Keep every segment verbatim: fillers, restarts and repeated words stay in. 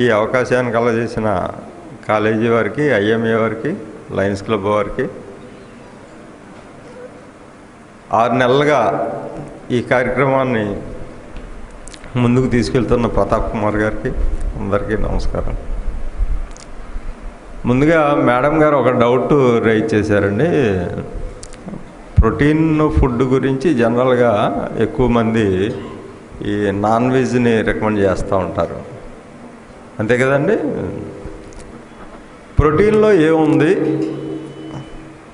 ఈ అవకాశాన్ని కలగజేసిన కాలేజీ వారికి, ఐఎంఏ వారికి, లయన్స్ క్లబ్ వారికి ఆరు నెలలుగా ఈ కార్యక్రమాన్ని ముందుకు తీసుకెళ్తున్న ప్రతాప్ కుమార్ గారికి అందరికీ నమస్కారం. ముందుగా మేడం గారు ఒక డౌట్ రైజ్ చేశారండి. ప్రోటీన్ ఫుడ్ గురించి జనరల్గా ఎక్కువ మంది ఈ నాన్ వెజ్ని రికమెండ్ చేస్తూ ఉంటారు, అంతే కదండి. ప్రోటీన్లో ఏముంది,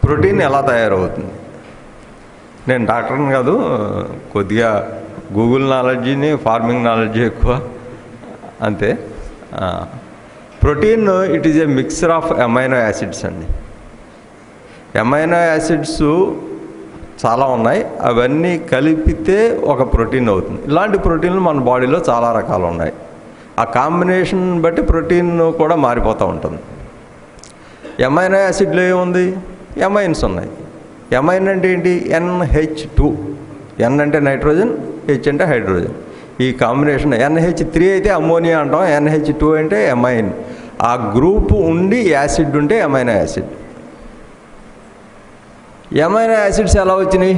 ప్రోటీన్ ఎలా తయారవుతుంది? నేను డాక్టర్ని కాదు, కొద్దిగా గూగుల్ నాలెడ్జీని ఫార్మింగ్ నాలెడ్జీ ఎక్కువ, అంతే. Protein it is a mixer of amino acids అండి. అమైనో యాసిడ్స్ చాలా ఉన్నాయి, అవన్నీ కలిపితే ఒక ప్రోటీన్ అవుతుంది. ఇలాంటి ప్రోటీన్లు మన బాడీలో చాలా రకాలు ఉన్నాయి. ఆ కాంబినేషన్ బట్టి ప్రోటీన్ కూడా మారిపోతూ ఉంటుంది. ఎమైనో యాసిడ్లో ఏముంది? ఎమైన్స్ ఉన్నాయి. ఎమైన్ అంటే ఏంటి? ఎన్ హెచ్ టూ. ఎన్ అంటే నైట్రోజన్, హెచ్ అంటే హైడ్రోజన్. ఈ కాంబినేషన్ ఎన్ హెచ్ త్రీ అయితే అమోనియా అంటాం, ఎన్ హెచ్ టూ అంటే ఎమైన్. ఆ గ్రూప్ ఉండి యాసిడ్ ఉంటే ఎమైనో యాసిడ్. ఎమైనో యాసిడ్స్ ఎలా వచ్చినాయి?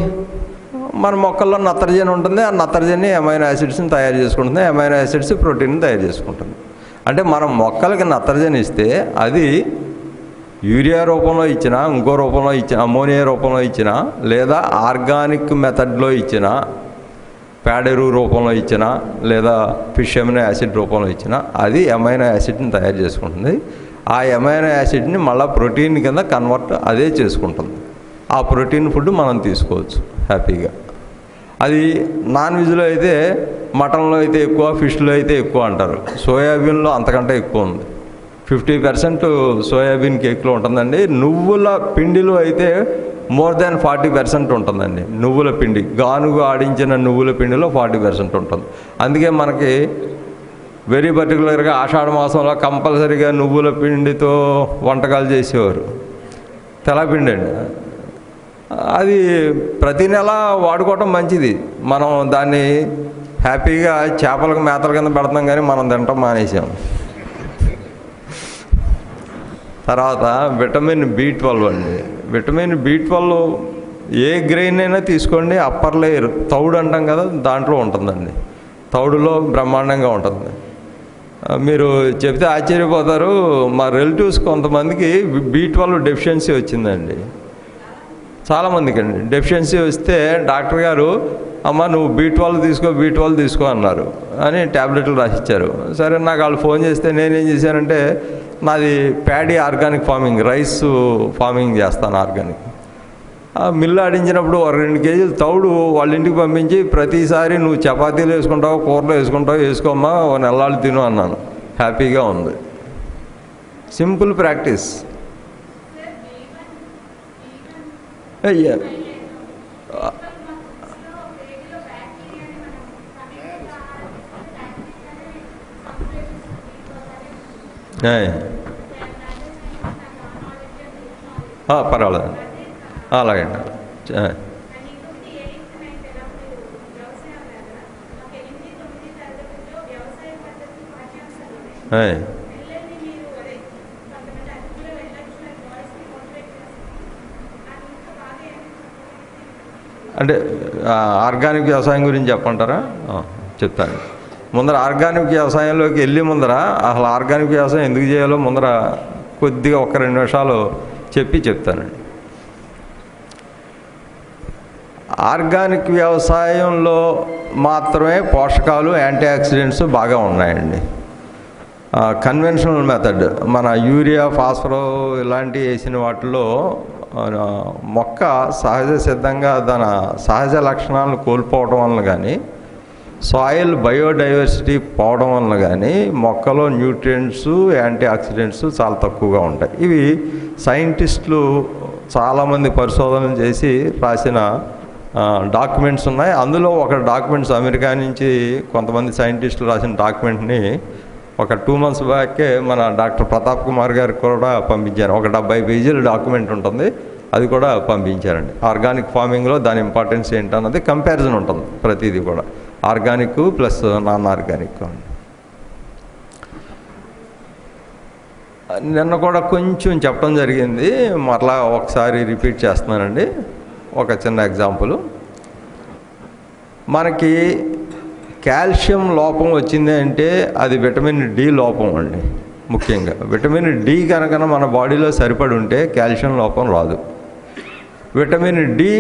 మన మొక్కల్లో నత్రజని ఉంటుంది, ఆ నత్రజని ఎమైనో యాసిడ్స్ని తయారు చేసుకుంటుంది, ఎమైనో యాసిడ్స్ ప్రోటీన్ తయారు చేసుకుంటుంది. అంటే మనం మొక్కలకి నత్రజని ఇస్తే అది యూరియా రూపంలో ఇచ్చినా, ఇంకో రూపంలో ఇచ్చినా, అమోనియా రూపంలో ఇచ్చినా, లేదా ఆర్గానిక్ మెథడ్లో ఇచ్చినా, పేడెరు రూపంలో ఇచ్చినా, లేదా ఫిష్ ఎమైనో యాసిడ్ రూపంలో ఇచ్చినా, అది ఎమైనో యాసిడ్ని తయారు చేసుకుంటుంది. ఆ ఎమైనో యాసిడ్ని మళ్ళీ ప్రోటీన్ కింద కన్వర్ట్ అదే చేసుకుంటుంది. ఆ ప్రోటీన్ ఫుడ్ మనం తీసుకోవచ్చు హ్యాపీగా. అది నాన్ వెజ్లో అయితే మటన్లో అయితే ఎక్కువ, ఫిష్లో అయితే ఎక్కువ అంటారు. సోయాబీన్లో అంతకంటే ఎక్కువ ఉంది, ఫిఫ్టీ పర్సెంట్ సోయాబీన్ కేక్లో ఉంటుందండి. నువ్వుల పిండిలో అయితే మోర్ దాన్ ఫార్టీ పర్సెంట్ ఉంటుందండి. నువ్వుల పిండి, గానుగా ఆడించిన నువ్వుల పిండిలో ఫార్టీ పర్సెంట్ ఉంటుంది. అందుకే మనకి వెరీ పర్టికులర్గా ఆషాఢ మాసంలో కంపల్సరీగా నువ్వుల పిండితో వంటకాలు చేసేవారు. తెలపిండి అండి, అది ప్రతి నెల వాడుకోవటం మంచిది. మనం దాన్ని హ్యాపీగా చేపలకు మేతల కింద పెడతాం, కానీ మనం తినటం మానేసాం. తర్వాత విటమిన్ బి ట్వెల్వ్ అండి. విటమిన్ బి ట్వెల్వ్ ఏ గ్రెయిన్ అయినా తీసుకోండి, అప్పర్ లేయర్ తౌడు అంటాం కదా, దాంట్లో ఉంటుందండి. తౌడులో బ్రహ్మాండంగా ఉంటుంది. మీరు చెప్తే ఆశ్చర్యపోతారు, మా రిలేటివ్స్ కొంతమందికి బి ట్వెల్వ్ డెఫిషియన్సీ వచ్చిందండి, చాలామందికి అండి. డెఫిషియన్సీ వస్తే డాక్టర్ గారు, అమ్మ నువ్వు బి ట్వెల్వ్ తీసుకో, బి ట్వెల్వ్ తీసుకో అన్నారు అని ట్యాబ్లెట్లు రాసిచ్చారు. సరే, నాకు వాళ్ళు ఫోన్ చేస్తే నేనేం చేశానంటే, నాది paddy organic farming, rice farming చేస్తాను ఆర్గానిక్. మిల్లు ఆడించినప్పుడు ఒక రెండు కేజీలు తౌడు వాళ్ళ ఇంటికి పంపించి, ప్రతిసారి నువ్వు చపాతీలు వేసుకుంటావు, కూరలు వేసుకుంటావు, వేసుకోమ్మా, ఓ నెలలు తిను అన్నాను. హ్యాపీగా ఉంది. Simple practice. అయ్యా పర్వాలేదు, అలాగే అండి. అంటే ఆర్గానిక్ వ్యవసాయం గురించి చెప్పంటారా? చెప్తాను. ముందర ఆర్గానిక్ వ్యవసాయంలోకి వెళ్ళి ముందర అసలు ఆర్గానిక్ వ్యవసాయం ఎందుకు చేయాలో ముందర కొద్దిగా ఒక రెండు నిమిషాలు చెప్పి చెప్తానండి. ఆర్గానిక్ వ్యవసాయంలో మాత్రమే పోషకాలు, యాంటీ ఆక్సిడెంట్స్ బాగా ఉన్నాయండి. కన్వెన్షనల్ మెథడ్ మన యూరియా, ఫాస్ఫరో ఇలాంటివి వేసిన వాటిలో మొక్క సహజ సిద్ధంగా తన సహజ లక్షణాలను కోల్పోవడం వలన కానీ, సాయిల్ బయోడైవర్సిటీ పోవడం వలన కానీ మొక్కలో న్యూట్రియంట్స్, యాంటీ ఆక్సిడెంట్స్ చాలా తక్కువగా ఉంటాయి. ఇవి సైంటిస్టులు చాలామంది పరిశోధనలు చేసి రాసిన డాక్యుమెంట్స్ ఉన్నాయి. అందులో ఒక డాక్యుమెంట్స్ అమెరికా నుంచి కొంతమంది సైంటిస్టులు రాసిన డాక్యుమెంట్ని ఒక టూ మంత్స్ బ్యాకే మన డాక్టర్ ప్రతాప్ కుమార్ గారికి కూడా పంపించారు. ఒక డెబ్బై పేజీల డాక్యుమెంట్ ఉంటుంది, అది కూడా పంపించారండి. ఆర్గానిక్ ఫార్మింగ్లో దాని ఇంపార్టెన్స్ ఏంటన్నది కంపారిజన్ ఉంటుంది, ప్రతిదీ కూడా ఆర్గానిక్ ప్లస్ నాన్ ఆర్గానిక్. నిన్న కూడా కొంచెం చెప్పడం జరిగింది, మరలా ఒకసారి రిపీట్ చేస్తున్నానండి. ఒక చిన్న ఎగ్జాంపుల్, మనకి కాల్షియం లోపం వచ్చింది అంటే అది విటమిన్ డి లోపం అండి. ముఖ్యంగా విటమిన్ డి కనుక మన బాడీలో సరిపడి ఉంటే కాల్షియం లోపం రాదు. విటమిన్ డి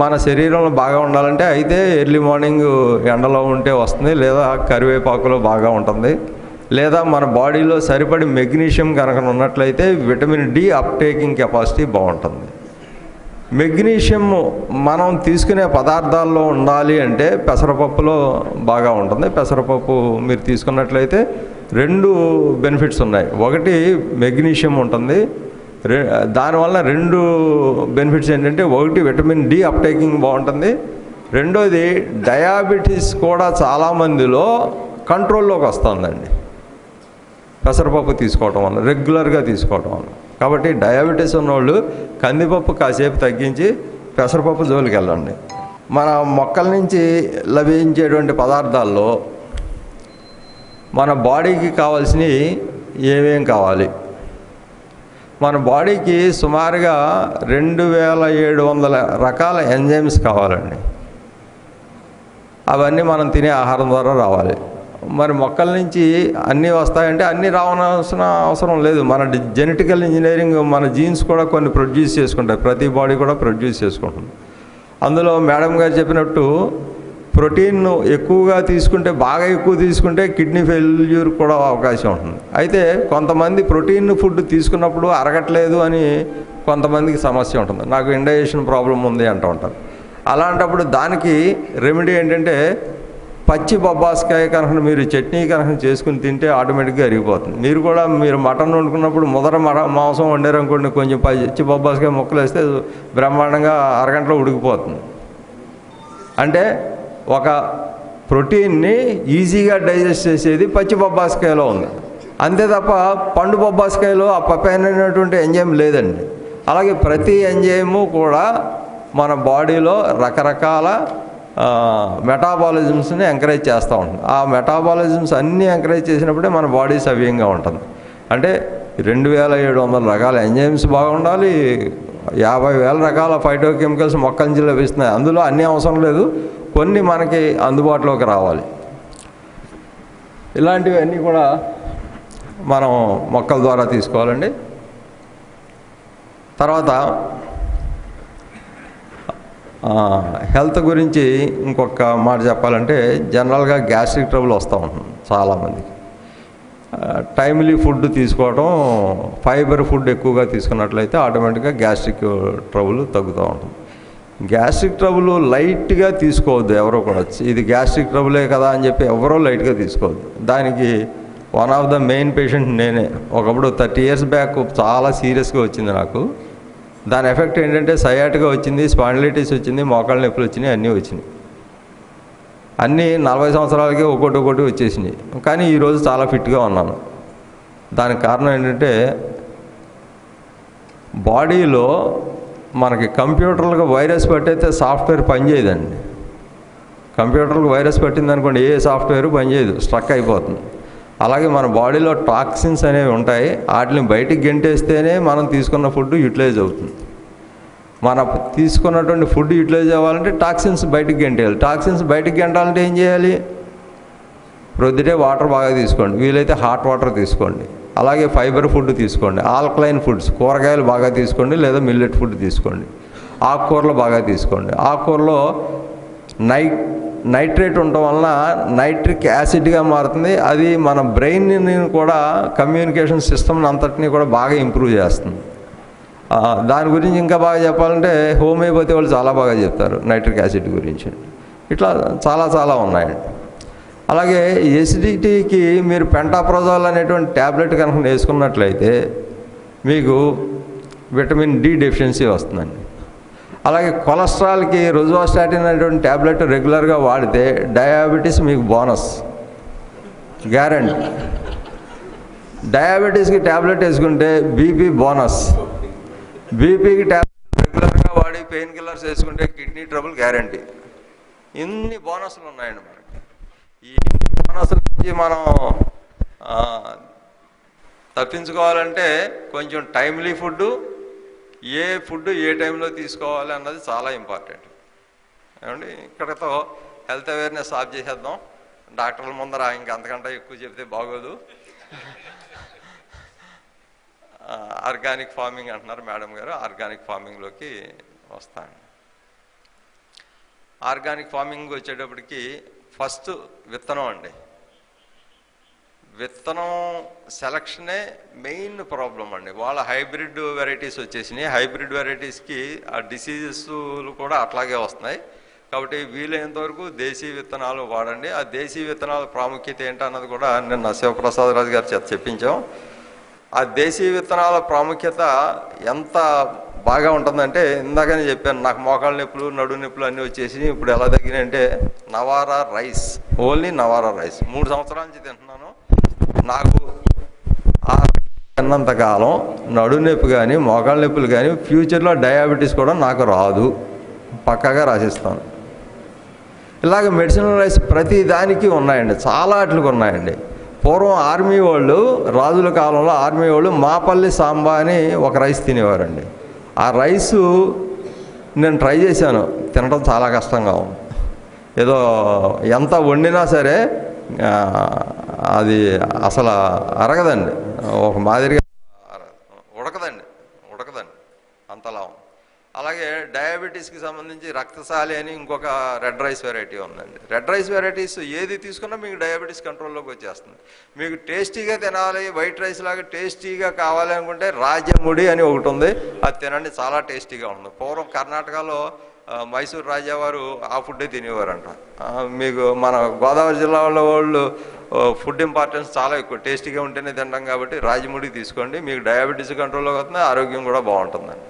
మన శరీరంలో బాగా ఉండాలంటే అయితే ఎర్లీ మార్నింగ్ ఎండలో ఉంటే వస్తుంది, లేదా కరివేపాకులో బాగా ఉంటుంది, లేదా మన బాడీలో సరిపడి మెగ్నీషియం కనుక ఉన్నట్లయితే విటమిన్ డి అప్టేకింగ్ కెపాసిటీ బాగుంటుంది. మెగ్నీషియం మనం తీసుకునే పదార్థాల్లో ఉండాలి అంటే పెసరపప్పులో బాగా ఉంటుంది. పెసరపప్పు మీరు తీసుకున్నట్లయితే రెండు బెనిఫిట్స్ ఉన్నాయి. ఒకటి మెగ్నీషియం ఉంటుంది, రె దానివల్ల రెండు బెనిఫిట్స్ ఏంటంటే ఒకటి విటమిన్ డి అప్టేకింగ్ బాగుంటుంది, రెండోది డయాబెటీస్ కూడా చాలామందిలో కంట్రోల్లోకి వస్తుందండి పెసరపప్పు తీసుకోవడం వల్ల, రెగ్యులర్గా తీసుకోవడం వల్ల. కాబట్టి డయాబెటీస్ ఉన్నవాళ్ళు కందిపప్పు కాసేపు తగ్గించి పెసరపప్పు జోలికి వెళ్ళండి. మన మొక్కల నుంచి లభించేటువంటి పదార్థాల్లో మన బాడీకి కావాల్సినవి ఏమేం కావాలి? మన బాడీకి సుమారుగా రెండు వేల ఏడు వందల రకాల ఎంజైమ్స్ కావాలండి. అవన్నీ మనం తినే ఆహారం ద్వారా రావాలి. మరి మొక్కల నుంచి అన్నీ వస్తాయంటే అన్నీ రావాల్సిన అవసరం లేదు. మన జెనెటికల్ ఇంజనీరింగ్ మన జీన్స్ కూడా కొన్ని ప్రొడ్యూస్ చేసుకుంటాయి, ప్రతి బాడీ కూడా ప్రొడ్యూస్ చేసుకుంటుంది. అందులో మేడం గారు చెప్పినట్టు ప్రోటీన్ ఎక్కువగా తీసుకుంటే, బాగా ఎక్కువ తీసుకుంటే కిడ్నీ ఫెయిల్యూర్ కూడా అవకాశం ఉంటుంది. అయితే కొంతమంది ప్రోటీన్ ఫుడ్ తీసుకున్నప్పుడు అరగట్లేదు అని కొంతమందికి సమస్య ఉంటుంది, నాకు ఇండైజెషన్ ప్రాబ్లం ఉంది అంటూ ఉంటారు. అలాంటప్పుడు దానికి రెమెడీ ఏంటంటే పచ్చి బొబ్బాస్కాయ కనుక మీరు చట్నీ కనుక చేసుకుని తింటే ఆటోమేటిక్గా అరిగిపోతుంది. మీరు కూడా మీరు మటన్ వండుకున్నప్పుడు ముదర మర మాంసం వండారనుకోండి, కొంచెం పచ్చి బొబ్బాస్కాయ ముక్కలు వేస్తే బ్రహ్మాండంగా అరగంటలో ఉడికిపోతుంది. అంటే ఒక ప్రోటీన్ని ఈజీగా డైజెస్ట్ చేసేది పచ్చి బొబ్బాస్కాయలో ఉంది, అంతే తప్ప పండు బొబ్బాస్కాయలో ఆ పపైన్ అనేటువంటి ఎంజైమ్ లేదండి. అలాగే ప్రతి ఎంజైము కూడా మన బాడీలో రకరకాల మెటాబాలిజమ్స్ని ఎంకరేజ్ చేస్తూ ఉంటుంది. ఆ మెటాబాలిజమ్స్ అన్నీ ఎంకరేజ్ చేసినప్పుడే మన బాడీ సవ్యంగా ఉంటుంది. అంటే రెండు వేల ఏడు వందల రకాల ఎంజైమ్స్ బాగుండాలి, యాభై వేల రకాల ఫైటోకెమికల్స్ మొక్కల నుంచి లభిస్తున్నాయి, అందులో అన్నీ అవసరం లేదు, కొన్ని మనకి అందుబాటులోకి రావాలి. ఇలాంటివన్నీ కూడా మనం మొక్కల ద్వారా తీసుకోవాలండి. తర్వాత హెల్త్ గురించి ఇంకొక మాట చెప్పాలంటే, జనరల్గా గ్యాస్ట్రిక్ ట్రబుల్ వస్తూ ఉంటుంది చాలామందికి. టైమ్లీ ఫుడ్ తీసుకోవడం, ఫైబర్ ఫుడ్ ఎక్కువగా తీసుకున్నట్లయితే ఆటోమేటిక్గా గ్యాస్ట్రిక్ ట్రబుల్ తగ్గుతూ ఉంటుంది. గ్యాస్ట్రిక్ ట్రబుల్ లైట్గా తీసుకోవద్దు ఎవరో కూడా, ఇది గ్యాస్ట్రిక్ ట్రబులే కదా అని చెప్పి ఎవరో లైట్గా తీసుకోవద్దు. దానికి one of the main patient నేనే. ఒకప్పుడు థర్టీ ఇయర్స్ బ్యాక్ చాలా సీరియస్గా వచ్చింది నాకు. దాని ఎఫెక్ట్ ఏంటంటే సయాటిగా వచ్చింది, స్పాండిలైటిస్ వచ్చింది, మోకాళ్ళ నొప్పులు వచ్చినాయి, అన్నీ వచ్చినాయి. అన్నీ నలభై సంవత్సరాలకే ఒకటి ఒకటి వచ్చేసినాయి. కానీ ఈరోజు చాలా ఫిట్గా ఉన్నాను. దానికి కారణం ఏంటంటే బాడీలో మనకి కంప్యూటర్లకు వైరస్ పట్టయితే సాఫ్ట్వేర్ పనిచేయదండి. కంప్యూటర్లకు వైరస్ పట్టింది అనుకోండి ఏ సాఫ్ట్వేర్ పనిచేయదు, స్ట్రక్ అయిపోతుంది. అలాగే మన బాడీలో టాక్సిన్స్ అనేవి ఉంటాయి, వాటిని బయటికి గెంటేస్తేనే మనం తీసుకున్న ఫుడ్ యూటిలైజ్ అవుతుంది. మనం తీసుకున్నటువంటి ఫుడ్ యూటిలైజ్ అవ్వాలంటే టాక్సిన్స్ బయటికి గెంటేయాలి. టాక్సిన్స్ బయటికి గెంటాలంటే ఏం చేయాలి? ప్రొద్దుటే వాటర్ బాగా తీసుకోండి, వీలైతే హాట్ వాటర్ తీసుకోండి, అలాగే ఫైబర్ ఫుడ్ తీసుకోండి, ఆల్కలైన్ ఫుడ్స్ కూరగాయలు బాగా తీసుకోండి, లేదా మిల్లెట్ ఫుడ్ తీసుకోండి, ఆకుకూరలు బాగా తీసుకోండి. ఆకుకూరలో నై నైట్రేట్ ఉండటం వలన నైట్రిక్ యాసిడ్గా మారుతుంది. అది మన బ్రెయిన్ని కూడా, కమ్యూనికేషన్ సిస్టమ్ని అంతటినీ కూడా బాగా ఇంప్రూవ్ చేస్తుంది. దాని గురించి ఇంకా బాగా చెప్పాలంటే హోమియోపతి వాళ్ళు చాలా బాగా చెప్తారు నైట్రిక్ యాసిడ్ గురించి. ఇట్లా చాలా చాలా ఉన్నాయండి. అలాగే ఎసిడిటీకి మీరు పెంటాప్రోజాల్ అనేటువంటి ట్యాబ్లెట్ కనుక వేసుకున్నట్లయితే మీకు విటమిన్ డి డెఫిషియన్సీ వస్తుందండి. అలాగే కొలెస్ట్రాల్కి రుజువాస్టాటిన్ అనేటువంటి ట్యాబ్లెట్ రెగ్యులర్గా వాడితే డయాబెటీస్ మీకు బోనస్ గ్యారంటీ. డయాబెటీస్కి ట్యాబ్లెట్ వేసుకుంటే బీపీ బోనస్. బీపీకి ట్యాబ్లెట్ రెగ్యులర్గా వాడి పెయిన్ కిల్లర్స్ వేసుకుంటే కిడ్నీ ట్రబుల్ గ్యారంటీ. ఇన్ని బోనస్లు ఉన్నాయండి మనకి. ఈ బోనస్ల నుంచి మనం తప్పించుకోవాలంటే కొంచెం టైమ్లీ ఫుడ్, ఏ ఫుడ్ ఏ టైంలో తీసుకోవాలి అన్నది చాలా ఇంపార్టెంట్ ఏమండి. ఇక్కడతో హెల్త్ అవేర్నెస్ ఆఫ్ చేసేద్దాం. డాక్టర్ల ముందర ఇంకా అంతకంటే ఎక్కువ చెప్తే బాగోదు. ఆర్గానిక్ ఫార్మింగ్ అంటున్నారు మేడం గారు, ఆర్గానిక్ ఫార్మింగ్లోకి వస్తాను. ఆర్గానిక్ ఫార్మింగ్ వచ్చేటప్పటికి ఫస్ట్ విత్తనం అండి. విత్తనం సెలక్షనే మెయిన్ ప్రాబ్లం అండి. వాళ్ళ హైబ్రిడ్ వెరైటీస్ వచ్చేసినాయి. హైబ్రిడ్ వెరైటీస్కి ఆ డిసీజెస్ కూడా అట్లాగే వస్తున్నాయి. కాబట్టి వీలైనంత వరకు దేశీ విత్తనాలు వాడండి. ఆ దేశీ విత్తనాల ప్రాముఖ్యత ఏంటన్నది కూడా నిన్న శివప్రసాదరాజు గారు చేత చెప్పించాం. ఆ దేశీ విత్తనాల ప్రాముఖ్యత ఎంత బాగా ఉంటుందంటే, ఇందాకనే చెప్పాను నాకు మోకాళ్ళ నొప్పులు నడు నొప్పులు అన్నీ వచ్చేసి ఇప్పుడు ఎలా తగ్గినాయంటే Navara rice, only Navara rice మూడు సంవత్సరాల నుంచి తింటున్నాను. నాకు ఆ తిన్నంతకాలం నడు నొప్పి కానీ మోకాళ్ళ నొప్పులు కానీ ఫ్యూచర్లో డయాబెటీస్ కూడా నాకు రాదు, పక్కాగా రాసిస్తాను. ఇలాగ మెడిసినల్ రైస్ ప్రతి దానికి ఉన్నాయండి, చాలా అట్లుగా ఉన్నాయండి. పూర్వం ఆర్మీ వాళ్ళు రాజుల కాలంలో ఆర్మీ వాళ్ళు మాపల్లి సాంబా అని ఒక రైస్ తినేవారండి. ఆ రైసు నేను ట్రై చేశాను, తినడం చాలా కష్టంగా ఉంది. ఏదో ఎంత వండినా సరే అది అసలు అరగదండి, ఒక మాదిరిగా ఉడకదండి ఉడకదండి అంతలా ఉంది. అలాగే డయాబెటీస్కి సంబంధించి రక్తసాలి అని ఇంకొక రెడ్ రైస్ వెరైటీ ఉందండి. రెడ్ రైస్ వెరైటీస్ ఏది తీసుకున్నా మీకు డయాబెటీస్ కంట్రోల్లోకి వచ్చేస్తుంది. మీకు టేస్టీగా తినాలి, వైట్ రైస్ లాగా టేస్టీగా కావాలి అనుకుంటే రాజముడి అని ఒకటి ఉంది, అది తినండి, చాలా టేస్టీగా ఉంది. పూర్వం కర్ణాటకలో మైసూర్ రాజావారు ఆ ఫుడ్డే తినేవారంట. మీకు మన గోదావరి జిల్లాలో వాళ్ళు ఫుడ్ ఇంపార్టెన్స్ చాలా ఎక్కువ, టేస్టీగా ఉంటేనే తినడం. కాబట్టి రాజముడి తీసుకోండి, మీకు డయాబెటీస్ కంట్రోల్లోకి వస్తుంది, ఆరోగ్యం కూడా బాగుంటుందండి.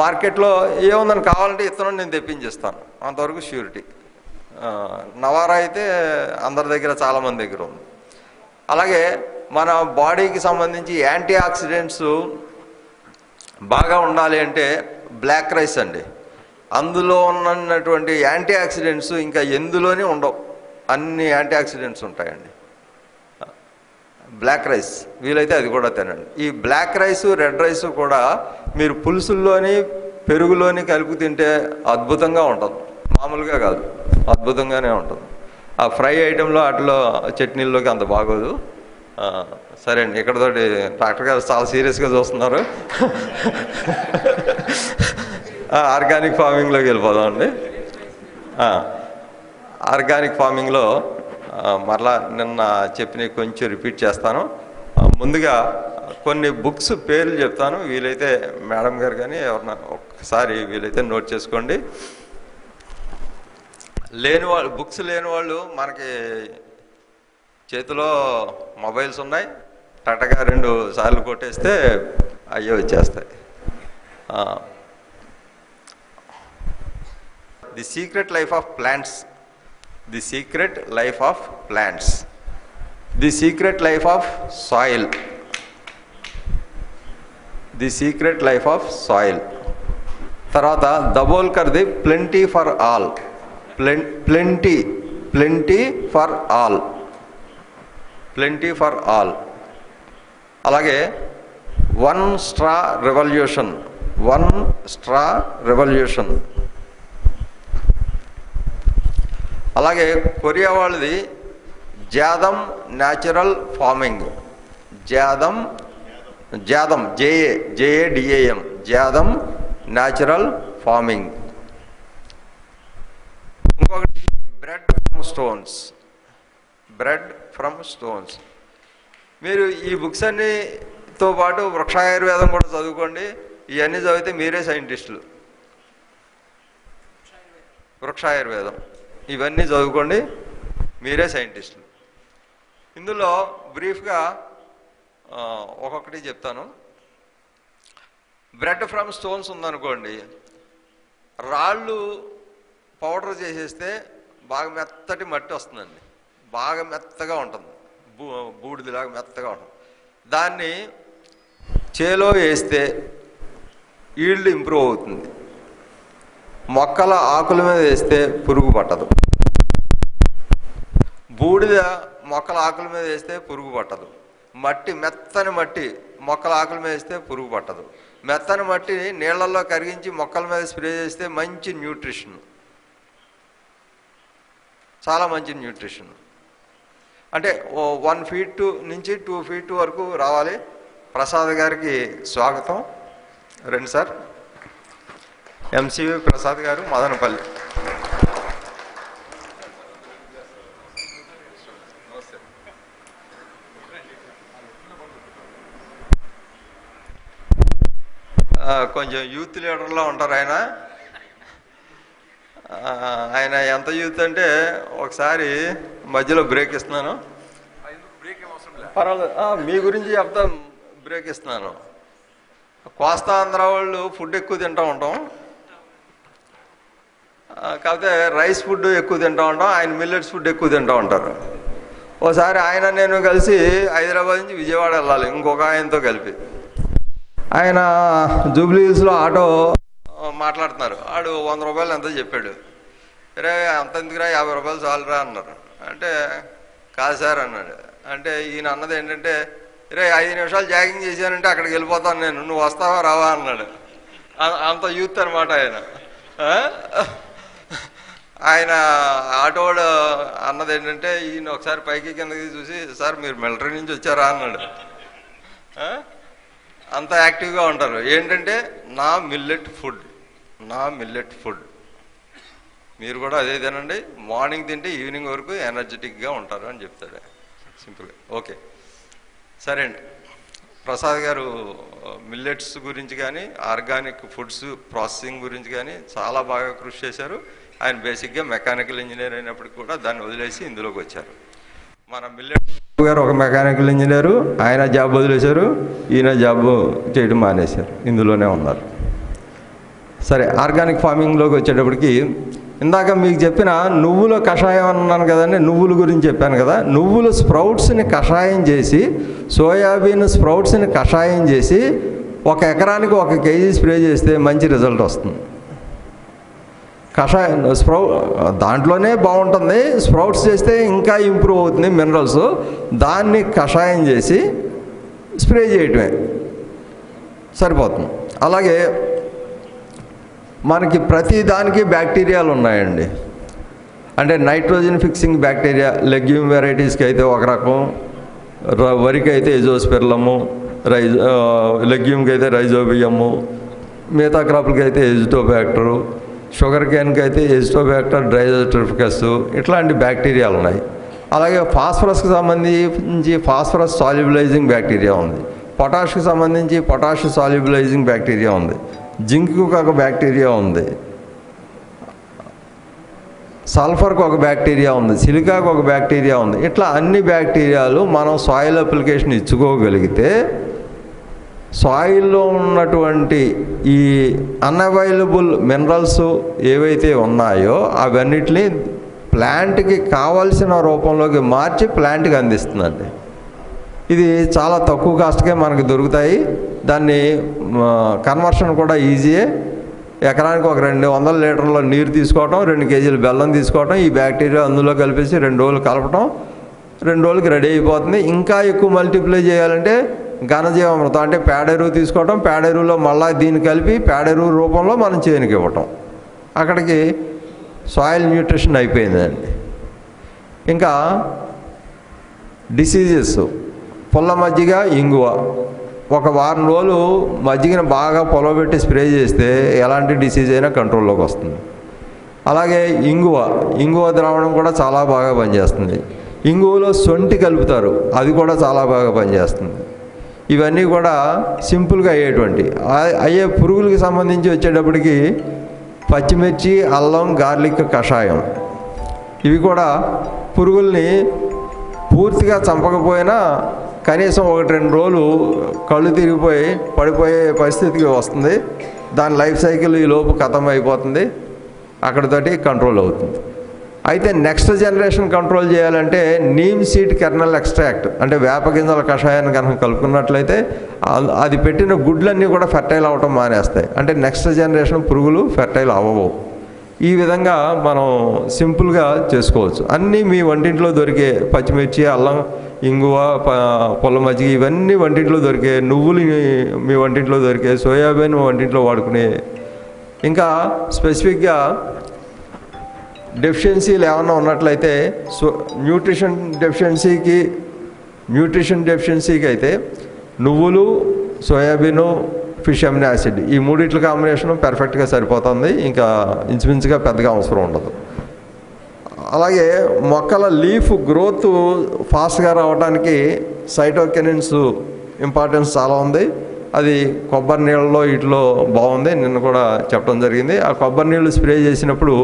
మార్కెట్లో ఏముందని కావాలంటే ఇతను నేను తెప్పించేస్తాను, అంతవరకు ష్యూరిటీ. నవారా అయితే అందరి దగ్గర చాలామంది దగ్గర ఉంది. అలాగే మన బాడీకి సంబంధించి యాంటీ ఆక్సిడెంట్స్ బాగా ఉండాలి అంటే బ్లాక్ రైస్ అండి. అందులో ఉన్నటువంటి యాంటీ ఆక్సిడెంట్స్ ఇంకా ఎందులోనే ఉండవు, అన్ని యాంటీ ఆక్సిడెంట్స్ ఉంటాయండి. బ్లాక్ రైస్ వీలైతే అది కూడా తినండి. ఈ బ్లాక్ రైసు రెడ్ రైసు కూడా మీరు పులుసుల్లోని పెరుగులోని కలిపి తింటే అద్భుతంగా ఉంటుంది, మామూలుగా కాదు, అద్భుతంగానే ఉంటుంది. ఆ ఫ్రై ఐటెంలో వాటిలో చట్నీల్లోకి అంత బాగోదు. సరే అండి, ఇక్కడతో డాక్టర్ గారు చాలా సీరియస్గా చూస్తున్నారు. ఆర్గానిక్ ఫార్మింగ్లోకి వెళ్ళిపోదాం అండి. ఆర్గానిక్ ఫార్మింగ్లో మరలా నిన్న చెప్పిన కొంచెం రిపీట్ చేస్తాను. ముందుగా కొన్ని బుక్స్ పేర్లు చెప్తాను, వీలైతే మేడం గారు కానీ ఎవరన్నా ఒక్కసారి వీలైతే నోట్ చేసుకోండి. లేని వాళ్ళు, బుక్స్ లేని వాళ్ళు, మనకి చేతిలో మొబైల్స్ ఉన్నాయి, టటగా రెండు సార్లు కొట్టేస్తే అయ్యే వచ్చేస్తాయి. The secret life of plants, the secret life of plants, the secret life of soil, the secret life of soil. తర్వాత Dabholkar the plenty for all, ప్లెన్ plenty plenty for all, plenty for all. అలాగే one straw revolution, one straw revolution. అలాగే Korea వాళ్ళది JADAM natural farming, JADAM JADAM J A J A D A M JADAM natural farming. ఇంకొకటి bread from stones, bread from stones. మీరు ఈ books అన్నితో పాటు వృక్షాయుర్వేదం కూడా చదువుకోండి. ఇవన్నీ చదివితే మీరే సైంటిస్టులు. వృక్షాయుర్వేదం ఇవన్నీ చదువుకోండి, మీరే సైంటిస్టులు. ఇందులో బ్రీఫ్గా ఒక్కొక్కటి చెప్తాను. బ్రెడ్ ఫ్రమ్ స్టోన్స్ ఉందనుకోండి, రాళ్ళు పౌడర్ చేసేస్తే బాగా మెత్తటి మట్టి వస్తుందండి, బాగా మెత్తగా ఉంటుంది, బూ బూడిదిలాగా మెత్తగా ఉంటుంది. దాన్ని చేలో వేస్తే ఈల్డ్ ఇంప్రూవ్ అవుతుంది. మొక్కల ఆకుల మీద వేస్తే పురుగు పట్టదు. బూడిద మొక్కల ఆకుల మీద వేస్తే పురుగు పట్టదు. మట్టి మెత్తని మట్టి మొక్కల ఆకుల మీద వేస్తే పురుగు పట్టదు. మెత్తని మట్టి నీళ్లలో కరిగించి మొక్కల మీద స్ప్రే చేస్తే మంచి న్యూట్రిషన్, చాలా మంచి న్యూట్రిషన్. అంటే వన్ ఫీట్ నుంచి టూ ఫీట్ వరకు రావాలి. ప్రసాద్ గారికి స్వాగతం. రండి సార్. ఎంసీవి ప్రసాద్ గారు, మదనపల్లి. కొంచెం యూత్ లీడర్లో ఉంటారు ఆయన. ఆయన ఎంత యూత్ అంటే, ఒకసారి మధ్యలో బ్రేక్ ఇస్తున్నాను, పర్వాలేదు మీ గురించి చెప్తా, బ్రేక్ ఇస్తున్నాను. కోస్తా ఆంధ్ర వాళ్ళు ఫుడ్ ఎక్కువ తింటూ ఉంటాం, కాకపోతే రైస్ ఫుడ్ ఎక్కువ తింటూ ఉంటాం, ఆయన మిల్లెట్స్ ఫుడ్ ఎక్కువ తింటూ ఉంటారు. ఓసారి ఆయన నేను కలిసి హైదరాబాద్ నుంచి విజయవాడ వెళ్ళాలి ఇంకొక ఆయనతో కలిపి. ఆయన జూబ్లీ హిల్స్లో ఆటో మాట్లాడుతున్నారు. వాడు వంద రూపాయలు ఎంతో చెప్పాడు. రే అంత ఎందుకురా, యాభై రూపాయలు చాలురా అన్నారు. అంటే కాదు సార్ అన్నాడు. అంటే ఈయన అన్నది ఏంటంటే, రే ఐదు నిమిషాలు జాగింగ్ చేశానంటే అక్కడికి వెళ్ళిపోతాను నేను, నువ్వు వస్తావా రావా అన్నాడు. అంత యూత్ అనమాట ఆయన. ఆయన ఆటోవాడు అన్నది ఏంటంటే, ఈయన ఒకసారి పైకి కిందకి చూసి, సార్ మీరు మిలిటరీ నుంచి వచ్చారా అన్నాడు. అంత యాక్టివ్గా ఉంటారు. ఏంటంటే నా మిల్లెట్ ఫుడ్, నా మిల్లెట్ ఫుడ్ మీరు కూడా అదే తినండి, మార్నింగ్ తింటే ఈవినింగ్ వరకు ఎనర్జెటిక్గా ఉంటారు అని చెప్తాడు సింపుల్గా. ఓకే సరే అండి. ప్రసాద్ గారు మిల్లెట్స్ గురించి కానీ ఆర్గానిక్ ఫుడ్స్ ప్రాసెసింగ్ గురించి కానీ చాలా బాగా కృషి చేశారు. ఆయన బేసిక్గా మెకానికల్ ఇంజనీర్ అయినప్పటికీ కూడా దాన్ని వదిలేసి ఇందులోకి వచ్చారు. మన మిల్లెట్ గారు ఒక మెకానికల్ ఇంజనీరు, ఆయన జాబ్ వదిలేశారు, ఈయన జాబ్ చేయడం మానేశారు, ఇందులోనే ఉన్నారు. సరే, ఆర్గానిక్ ఫార్మింగ్లోకి వచ్చేటప్పటికి ఇందాక మీకు చెప్పిన నువ్వుల కషాయం అన్నాను కదండి, నువ్వుల గురించి చెప్పాను కదా. నువ్వుల స్ప్రౌట్స్ని కషాయం చేసి, సోయాబీన్ స్ప్రౌట్స్ని కషాయం చేసి ఒక ఎకరానికి ఒక కేజీ స్ప్రే చేస్తే మంచి రిజల్ట్ వస్తుంది. కషాయం స్ప్రౌ దాంట్లోనే బాగుంటుంది, స్ప్రౌట్స్ చేస్తే ఇంకా ఇంప్రూవ్ అవుతుంది మినరల్స్. దాన్ని కషాయం చేసి స్ప్రే చేయటమే సరిపోతుంది. అలాగే మనకి ప్రతి దానికి బ్యాక్టీరియాలు ఉన్నాయండి. అంటే నైట్రోజన్ ఫిక్సింగ్ బ్యాక్టీరియా లెగ్యూమ్ వెరైటీస్కి అయితే ఒక రకం, వరికి అయితే ఎజోస్పెర్లము, రైజ్ లెగ్యూమ్కి అయితే రైజోబియము, మిగతా క్రాప్లకి అయితే ఎజిటోబ్యాక్టరు, షుగర్ కేన్కి అయితే ఎజిటోబ్యాక్టర్, డ్రైజోట్రిఫికస్, ఇట్లాంటి బ్యాక్టీరియాలు ఉన్నాయి. అలాగే ఫాస్ఫరస్కి సంబంధించి ఫాస్ఫరస్ సాల్యుబలైజింగ్ బ్యాక్టీరియా ఉంది, పొటాష్కి సంబంధించి పొటాష్ సాల్యుబలైజింగ్ బ్యాక్టీరియా ఉంది, జింక్కి ఒక బ్యాక్టీరియా ఉంది, సల్ఫర్కి ఒక బ్యాక్టీరియా ఉంది, సిలికాకు ఒక బ్యాక్టీరియా ఉంది. ఇట్లా అన్ని బ్యాక్టీరియాలు మనం సాయిల్ అప్లికేషన్ ఇచ్చుకోగలిగితే సాయిల్లో ఉన్నటువంటి ఈ అన్అవైలబుల్ మినరల్స్ ఏవైతే ఉన్నాయో అవన్నిటిని ప్లాంట్కి కావాల్సిన రూపంలోకి మార్చి ప్లాంట్కి అందిస్తుందండి. ఇది చాలా తక్కువ కాస్ట్కే మనకు దొరుకుతాయి. దాన్ని కన్వర్షన్ కూడా ఈజీయే. ఎకరానికి ఒక రెండు వందల లీటర్ల నీరు తీసుకోవటం, రెండు కేజీలు బెల్లం తీసుకోవటం, ఈ బ్యాక్టీరియా అందులో కలిపేసి రెండు రోజులు కలపటం, రెండు రోజులకి రెడీ అయిపోతుంది. ఇంకా ఎక్కువ మల్టిప్లై చేయాలంటే ఘనజీవామృతం అంటే పేడెరువు తీసుకోవటం, పేడెరువులో మళ్ళీ దీన్ని కలిపి పేడెరువు రూపంలో మనం చేనికి ఇవ్వటం, అక్కడికి సాయిల్ న్యూట్రిషన్ అయిపోయిందండి. ఇంకా డిసీజెస్, పుల్ల మజ్జిగ, ఇంగువ, ఒక వారం రోజులు మజ్జిగను బాగా పొలబెట్టి స్ప్రే చేస్తే ఎలాంటి డిసీజ్ అయినా కంట్రోల్లోకి వస్తుంది. అలాగే ఇంగువ, ఇంగువ ద్రావణం కూడా చాలా బాగా పనిచేస్తుంది. ఇంగువలో సొంటి కలుపుతారు, అది కూడా చాలా బాగా పనిచేస్తుంది. ఇవన్నీ కూడా సింపుల్గా అయ్యేటువంటి అయ్యే పురుగులకు సంబంధించి వచ్చేటప్పటికి పచ్చిమిర్చి, అల్లం, గార్లిక్ కషాయం, ఇవి కూడా పురుగుల్ని పూర్తిగా చంపకపోయినా కనీసం ఒకటి రెండు రోజులు కళ్ళు తిరిగిపోయి పడిపోయే పరిస్థితికి వస్తుంది. దాని లైఫ్ సైకిల్ ఈ లోపు ఖతం అయిపోతుంది, అక్కడితోటి కంట్రోల్ అవుతుంది. అయితే నెక్స్ట్ జనరేషన్ కంట్రోల్ చేయాలంటే నీమ్ సీడ్ కెర్నల్ ఎక్స్ట్రాక్ట్ అంటే వేప గింజల కషాయాన్ని కనుక కలుపుకున్నట్లయితే అది పెట్టిన గుడ్లన్నీ కూడా ఫెర్టైల్ అవ్వటం మానేస్తాయి. అంటే నెక్స్ట్ జనరేషన్ పురుగులు ఫెర్టైల్ అవ్వవు. ఈ విధంగా మనం సింపుల్గా చేసుకోవచ్చు. అన్నీ మీ వంటింట్లో దొరికే పచ్చిమిర్చి, అల్లం, ఇంగువ, పొల మజ్జిగ ఇవన్నీ వంటింట్లో దొరికే, నువ్వులు మీ వంటింట్లో దొరికే, సోయాబీన్ వంటింట్లో వాడుకునే. ఇంకా స్పెసిఫిక్గా డెఫిషియన్సీలు ఏమన్నా ఉన్నట్లయితే సో న్యూట్రిషన్ డెఫిషియన్సీకి న్యూట్రిషన్ డెఫిషియన్సీకి అయితే నువ్వులు, సోయాబీను, ఫిష్ అమినో యాసిడ్ ఈ మూడిట్ల కాంబినేషను పర్ఫెక్ట్గా సరిపోతుంది. ఇంకా ఇంచుమించుగా పెద్దగా అవసరం ఉండదు. అలాగే మొక్కల లీఫ్ గ్రోత్ ఫాస్ట్గా రావడానికి సైటోకెనిన్స్ ఇంపార్టెన్స్ చాలా ఉంది. అది కొబ్బరి నీళ్ళలో వీటిలో బాగుంది, నిన్న కూడా చెప్పడం జరిగింది. ఆ కొబ్బరి నీళ్ళు స్ప్రే చేసినప్పుడు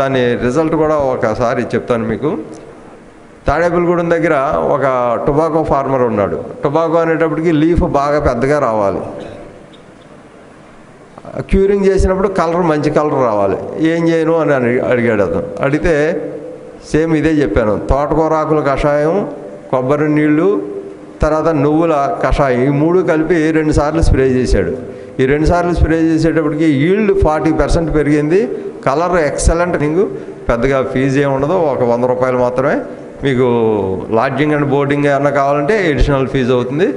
దాని రిజల్ట్ కూడా ఒకసారి చెప్తాను మీకు. తాడేపల్లిగూడెం దగ్గర ఒక టొబాకో ఫార్మర్ ఉన్నాడు. టొబాకో అనేటప్పటికి లీఫ్ బాగా పెద్దగా రావాలి, క్యూరింగ్ చేసినప్పుడు కలర్ మంచి కలర్ రావాలి. ఏం చేయను అని అడిగాడు అతను. అడిగితే సేమ్ ఇదే చెప్పాను, తోటకూరాకుల కషాయం, కొబ్బరి నీళ్ళు, తర్వాత నువ్వుల కషాయం ఈ మూడు కలిపి రెండుసార్లు స్ప్రే చేశాడు. ఈ రెండుసార్లు స్ప్రే చేసేటప్పటికి ఈల్డ్ ఫార్టీ పర్సెంట్ పెరిగింది, కలర్ ఎక్సలెంట్. నీకు పెద్దగా ఫీజు ఏమి ఉండదు, ఒక వంద రూపాయలు మాత్రమే. మీకు లాడ్జింగ్ అండ్ బోర్డింగ్ ఏమన్నా కావాలంటే అడిషనల్ ఫీజు అవుతుంది,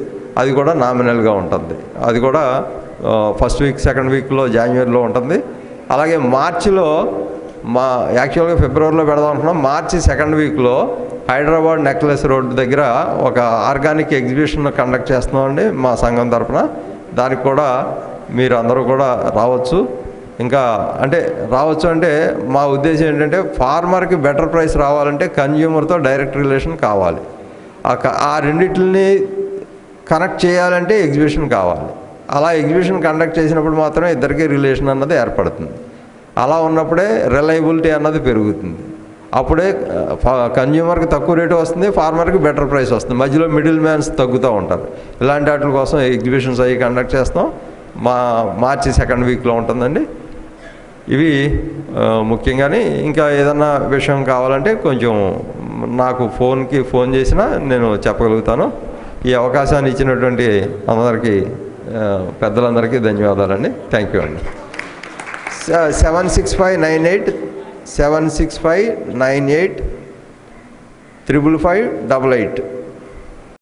అది కూడా నామినల్గా ఉంటుంది. అది కూడా ఫస్ట్ వీక్ సెకండ్ వీక్లో జనవరిలో ఉంటుంది. అలాగే మార్చిలో మా యాక్చువల్గా ఫిబ్రవరిలో పెడదాం అనుకున్నాం. మార్చి సెకండ్ వీక్లో హైదరాబాద్ నెక్లెస్ రోడ్ దగ్గర ఒక ఆర్గానిక్ ఎగ్జిబిషన్ కండక్ట్ చేస్తున్నామండి మా సంఘం తరఫున. దానికి కూడా మీరు అందరూ కూడా రావచ్చు. ఇంకా అంటే రావచ్చు అంటే మా ఉద్దేశం ఏంటంటే ఫార్మర్కి బెటర్ ప్రైస్ రావాలంటే కన్జ్యూమర్తో డైరెక్ట్ రిలేషన్ కావాలి. ఆ రెండింటిని కనెక్ట్ చేయాలంటే ఎగ్జిబిషన్ కావాలి. అలా ఎగ్జిబిషన్ కండక్ట్ చేసినప్పుడు మాత్రమే ఇద్దరికీ రిలేషన్ అన్నది ఏర్పడుతుంది. అలా ఉన్నప్పుడే రిలయబిలిటీ అన్నది పెరుగుతుంది. అప్పుడే కన్జ్యూమర్కి తక్కువ రేటు వస్తుంది, ఫార్మర్కి బెటర్ ప్రైస్ వస్తుంది. మధ్యలో మిడిల్ మ్యాన్స్ తగ్గుతూ ఉంటారు. ఇలాంటి వాటి కోసం ఎగ్జిబిషన్స్ అవి కండక్ట్ చేస్తాం. మా మార్చి సెకండ్ వీక్లో ఉంటుందండి. ఇవి ముఖ్యంగానే. ఇంకా ఏదన్నా విషయం కావాలంటే కొంచెం నాకు ఫోన్కి ఫోన్ చేసినా నేను చెప్పగలుగుతాను. ఈ అవకాశాన్ని ఇచ్చినటువంటి అందరికీ, పెద్దలందరికీ ధన్యవాదాలండి. థ్యాంక్ యూ అండి. Seven six five nine eight seven six five nine eight triple five double eight